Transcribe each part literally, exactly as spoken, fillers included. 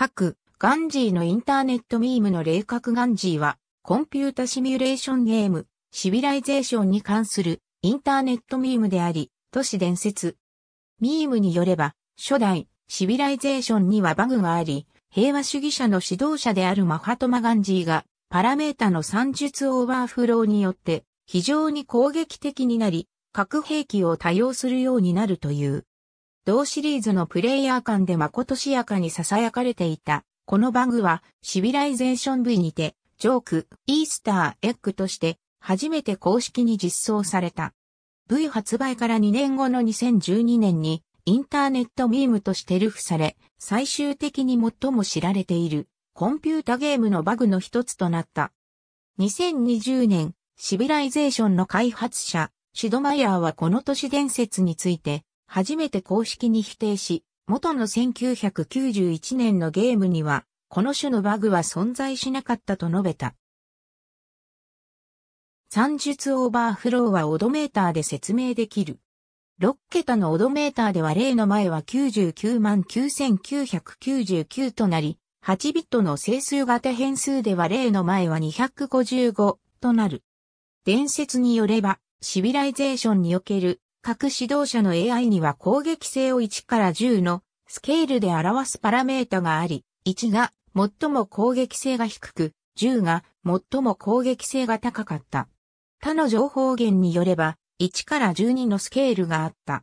各、ガンジーのインターネットミームの例各ガンジーは、コンピュータシミュレーションゲーム、シビライゼーションに関するインターネットミームであり、都市伝説。ミームによれば、初代、シビライゼーションにはバグがあり、平和主義者の指導者であるマハトマ・ガンジーが、パラメータの算術オーバーフローによって、非常に攻撃的になり、核兵器を多用するようになるという。同シリーズのプレイヤー間でまことしやかに囁かれていた。このバグは、シビライゼーション ブイ にて、ジョーク、イースターエッグとして、初めて公式に実装された。ブイ 発売からにねんごのにせんじゅうにねんに、インターネットミームとして流布され、最終的に最も知られている、コンピュータゲームのバグの一つとなった。にせんにじゅうねん、シビライゼーションの開発者、シュドマイヤーはこの都市伝説について、初めて公式に否定し、元のせんきゅうひゃくきゅうじゅういちねんのゲームには、この種のバグは存在しなかったと述べた。算術オーバーフローはオドメーターで説明できる。ろっけたのオドメーターではゼロの前は きゅうじゅうきゅうまんきゅうせんきゅうひゃくきゅうじゅうきゅう となり、はちビットの整数型変数ではゼロの前はにひゃくごじゅうごとなる。伝説によれば、シビライゼーションにおける、各指導者の エーアイ には攻撃性をいちからじゅうのスケールで表すパラメータがあり、いちが最も攻撃性が低く、じゅうが最も攻撃性が高かった。他の情報源によれば、いちからじゅうにのスケールがあった。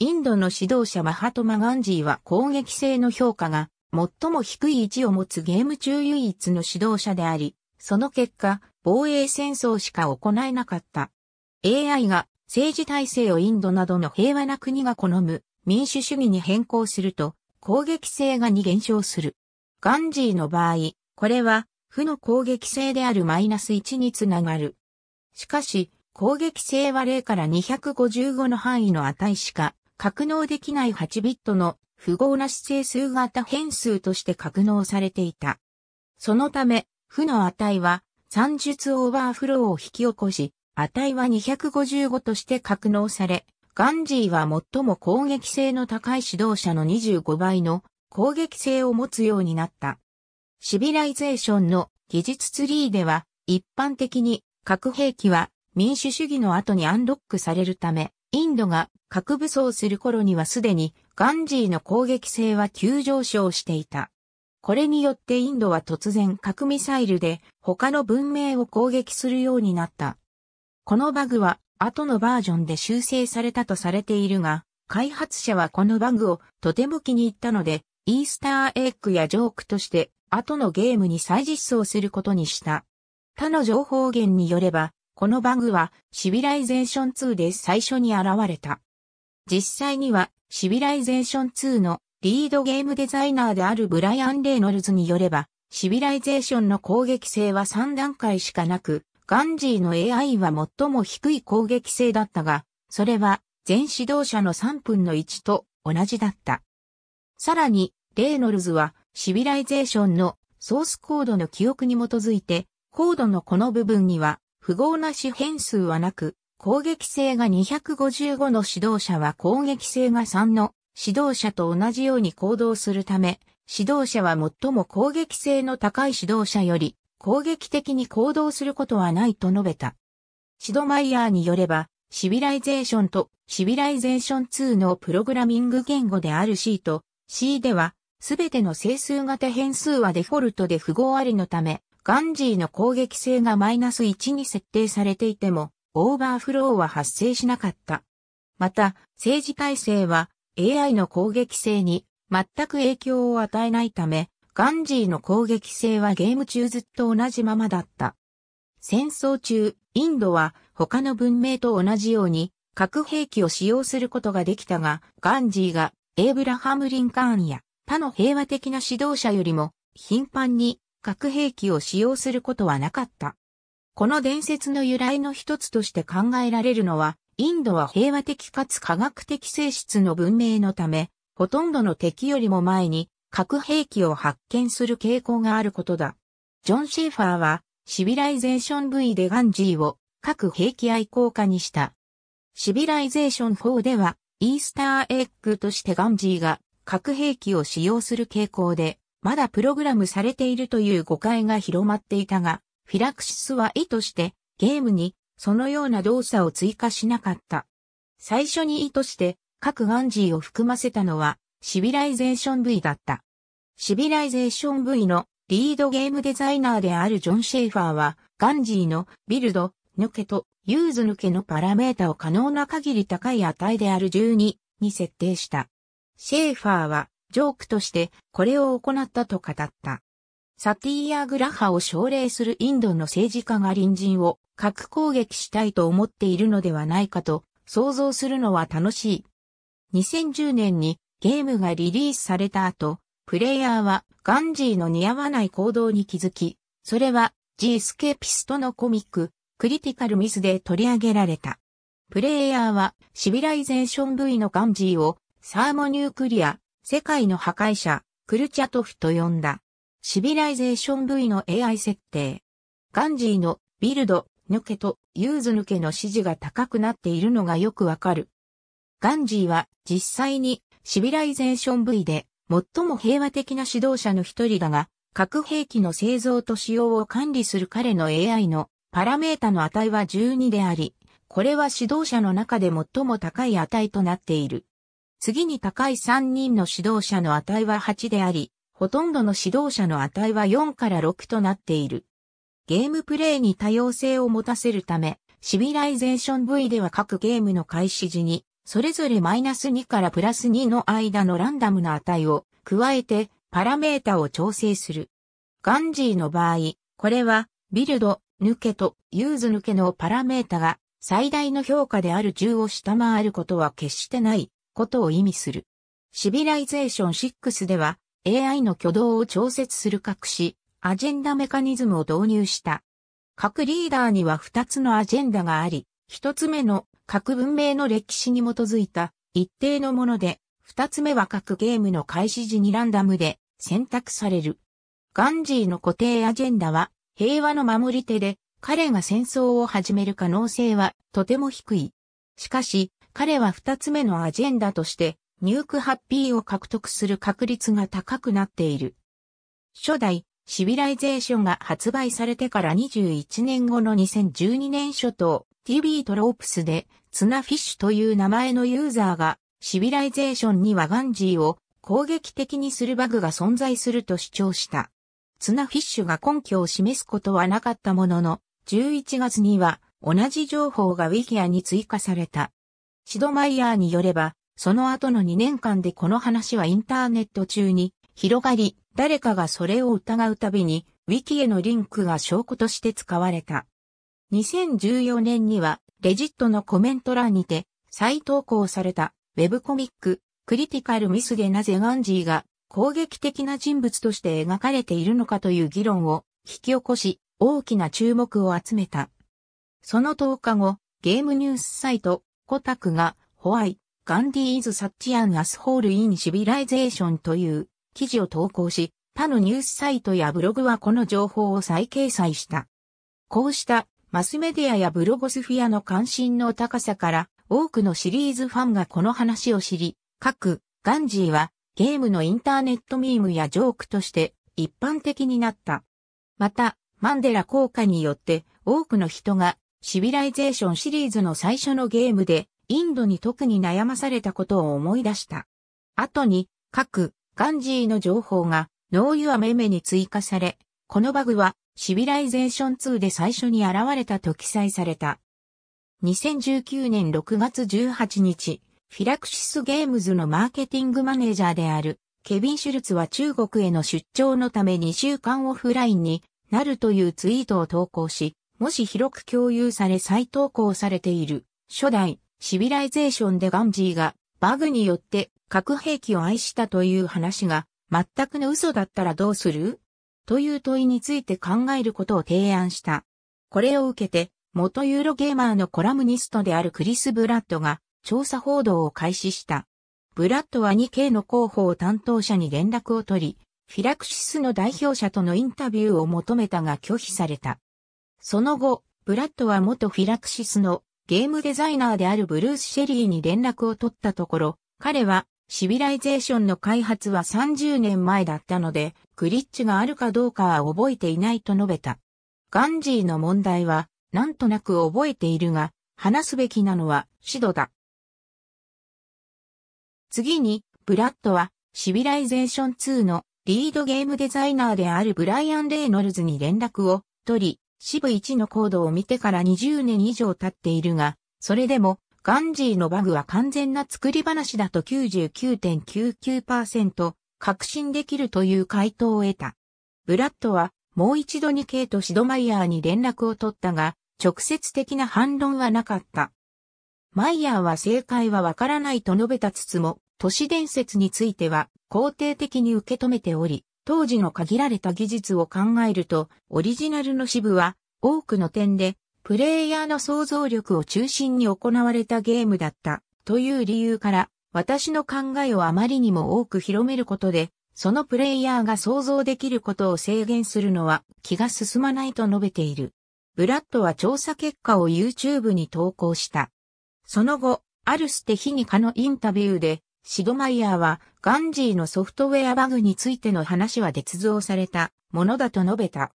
インドの指導者マハトマ・ガンジーは攻撃性の評価が最も低い位置を持つゲーム中唯一の指導者であり、その結果、防衛戦争しか行えなかった。エーアイ が政治体制をインドなどの平和な国が好む民主主義に変更すると攻撃性がに減少する。ガンジーの場合、これは負の攻撃性であるマイナスいちにつながる。しかし、攻撃性はゼロからにひゃくごじゅうごの範囲の値しか格納できないはちビットの符号なし整数型変数として格納されていた。そのため、負の値は算術オーバーフローを引き起こし、値はにひゃくごじゅうごとして格納され、ガンジーは最も攻撃性の高い指導者のにじゅうごばいの攻撃性を持つようになった。シビライゼーションの技術ツリーでは、一般的に核兵器は民主主義の後にアンロックされるため、インドが核武装する頃にはすでにガンジーの攻撃性は急上昇していた。これによってインドは突然核ミサイルで他の文明を攻撃するようになった。このバグは後のバージョンで修正されたとされているが、開発者はこのバグをとても気に入ったので、イースターエッグやジョークとして後のゲームに再実装することにした。他の情報源によれば、このバグはシビライゼーションツーで最初に現れた。実際にはシビライゼーションツーのリードゲームデザイナーであるブライアン・レイノルズによれば、シビライゼーションの攻撃性はさんだんかいしかなく、ガンジーの エーアイ は最も低い攻撃性だったが、それは全指導者のさんぶんのいちと同じだった。さらに、レイノルズはシビライゼーションのソースコードの記憶に基づいて、コードのこの部分には符号なし変数はなく、攻撃性がにひゃくごじゅうごの指導者は攻撃性がさんの指導者と同じように行動するため、指導者は最も攻撃性の高い指導者より、攻撃的に行動することはないと述べた。シュドマイヤーによれば、シビライゼーションとシビライゼーションツーのプログラミング言語である C と C では、すべての整数型変数はデフォルトで符号ありのため、ガンジーの攻撃性がマイナスいちに設定されていても、オーバーフローは発生しなかった。また、政治体制は エーアイ の攻撃性に全く影響を与えないため、ガンジーの攻撃性はゲーム中ずっと同じままだった。戦争中、インドは他の文明と同じように核兵器を使用することができたが、ガンジーがエイブラハム・リンカーンや他の平和的な指導者よりも頻繁に核兵器を使用することはなかった。この伝説の由来の一つとして考えられるのは、インドは平和的かつ科学的性質の文明のため、ほとんどの敵よりも前に、核兵器を発見する傾向があることだ。ジョン・シェーファーはシビライゼーション ブイ でガンジーを核兵器愛好家にした。シビライゼーションフォーではイースターエッグとしてガンジーが核兵器を使用する傾向でまだプログラムされているという誤解が広まっていたが、フィラクシスは意図してゲームにそのような動作を追加しなかった。最初に意図して各ガンジーを含ませたのはシビライゼーション ブイ だった。シビライゼーション ブイ のリードゲームデザイナーであるジョン・シェイファーはガンジーのビルド、抜けとユーズ抜けのパラメータを可能な限り高い値であるじゅうにに設定した。シェイファーはジョークとしてこれを行ったと語った。サティーヤ・グラハを奨励するインドの政治家が隣人を核攻撃したいと思っているのではないかと想像するのは楽しい。にせんじゅうねんにゲームがリリースされた後、プレイヤーはガンジーの似合わない行動に気づき、それはジ・エスケーピストのコミック、クリティカル・ミスで取り上げられた。プレイヤーはシビライゼーション ブイ のガンジーをサーモニュークリア、世界の破壊者、クルチャトフと呼んだ。シビライゼーション ブイ の エーアイ 設定。ガンジーのビルド、抜けとユーズ抜けの支持が高くなっているのがよくわかる。ガンジーは実際にシビライゼーション ブイ で最も平和的な指導者の一人だが、核兵器の製造と使用を管理する彼の エーアイ のパラメータの値はじゅうにであり、これは指導者の中で最も高い値となっている。次に高いさんにんの指導者の値ははちであり、ほとんどの指導者の値はよんからろくとなっている。ゲームプレイに多様性を持たせるため、シビライゼーション ブイ では各ゲームの開始時に、それぞれマイナスにからプラスにの間のランダムな値を加えてパラメータを調整する。ガンジーの場合、これはビルド、抜けとユーズ抜けのパラメータが最大の評価であるじゅうを下回ることは決してないことを意味する。シビライゼーションろくでは、エーアイ の挙動を調節する隠し、アジェンダメカニズムを導入した。各リーダーにはふたつのアジェンダがあり、ひとつめの各文明の歴史に基づいた一定のもので、ふたつめは各ゲームの開始時にランダムで選択される。ガンジーの固定アジェンダは平和の守り手で、彼が戦争を始める可能性はとても低い。しかし、彼はふたつめのアジェンダとして、ニュークハッピーを獲得する確率が高くなっている。初代シビライゼーションが発売されてからにじゅういちねんごのにせんじゅうにねん初頭、ティービー トロープスでツナフィッシュという名前のユーザーがシビライゼーションにはガンジーを攻撃的にするバグが存在すると主張した。ツナフィッシュが根拠を示すことはなかったものの、じゅういちがつには同じ情報がウィキアに追加された。シドマイヤーによれば、その後のにねんかんでこの話はインターネット中に広がり、誰かがそれを疑うたびに、ウィキへのリンクが証拠として使われた。にせんじゅうよねんには、レジットのコメント欄にて、再投稿された、ウェブコミック、クリティカルミスでなぜガンジーが攻撃的な人物として描かれているのかという議論を引き起こし、大きな注目を集めた。そのとおかご、ゲームニュースサイト、コタクが、ホワイガンディーズ・サッチ・アン・アスホール・イン・シビライゼーションという記事を投稿し、他のニュースサイトやブログはこの情報を再掲載した。こうしたマスメディアやブロゴスフィアの関心の高さから多くのシリーズファンがこの話を知り、各ガンジーはゲームのインターネットミームやジョークとして一般的になった。また、マンデラ効果によって多くの人がシビライゼーションシリーズの最初のゲームでインドに特に悩まされたことを思い出した。後に、各ガンジーの情報が、ノーユアメメに追加され、このバグは、シビライゼーションツーで最初に現れたと記載された。にせんじゅうきゅうねんろくがつじゅうはちにち、フィラクシスゲームズのマーケティングマネージャーである、ケビン・シュルツは中国への出張のためにしゅうかんオフラインになるというツイートを投稿し、もし広く共有され再投稿されている、初代、シビライゼーションでガンジーがバグによって核兵器を愛したという話が全くの嘘だったらどうする?という問いについて考えることを提案した。これを受けて元ユーロゲーマーのコラムニストであるクリス・ブラッドが調査報道を開始した。ブラッドは ツーケー の広報担当者に連絡を取り、フィラクシスの代表者とのインタビューを求めたが拒否された。その後、ブラッドは元フィラクシスのゲームデザイナーであるブルース・シェリーに連絡を取ったところ、彼はシビライゼーションの開発はさんじゅうねんまえだったので、クリッチがあるかどうかは覚えていないと述べた。ガンジーの問題は、なんとなく覚えているが、話すべきなのは、シドだ。次に、ブラッドは、シビライゼーションツーのリードゲームデザイナーであるブライアン・レイノルズに連絡を取り、シブいちのコードを見てからにじゅうねん以上経っているが、それでも、ガンジーのバグは完全な作り話だと きゅうじゅうきゅうてんきゅうきゅうパーセント 確信できるという回答を得た。ブラッドはもう一度に ケイ とシドマイヤーに連絡を取ったが、直接的な反論はなかった。マイヤーは正解はわからないと述べたつつも、都市伝説については肯定的に受け止めており、当時の限られた技術を考えると、オリジナルのシブは多くの点で、プレイヤーの想像力を中心に行われたゲームだったという理由から私の考えをあまりにも多く広めることでそのプレイヤーが想像できることを制限するのは気が進まないと述べている。ブラッドは調査結果を YouTube に投稿した。その後、アルステヒニカのインタビューでシドマイヤーはガンジーのソフトウェアバグについての話は捏造されたものだと述べた。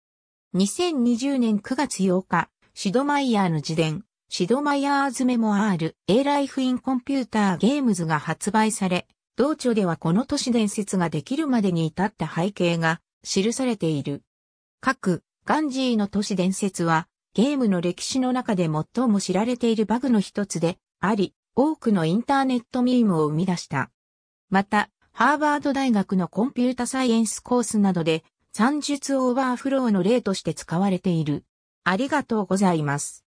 にせんにじゅうねんくがつようか、シドマイヤーの自伝、シドマイヤーズメモアール、A Life in Computer Gamesが発売され、同著ではこの都市伝説ができるまでに至った背景が記されている。各、ガンジーの都市伝説は、ゲームの歴史の中で最も知られているバグの一つであり、多くのインターネットミームを生み出した。また、ハーバード大学のコンピュータサイエンスコースなどで、算術オーバーフローの例として使われている。ありがとうございます。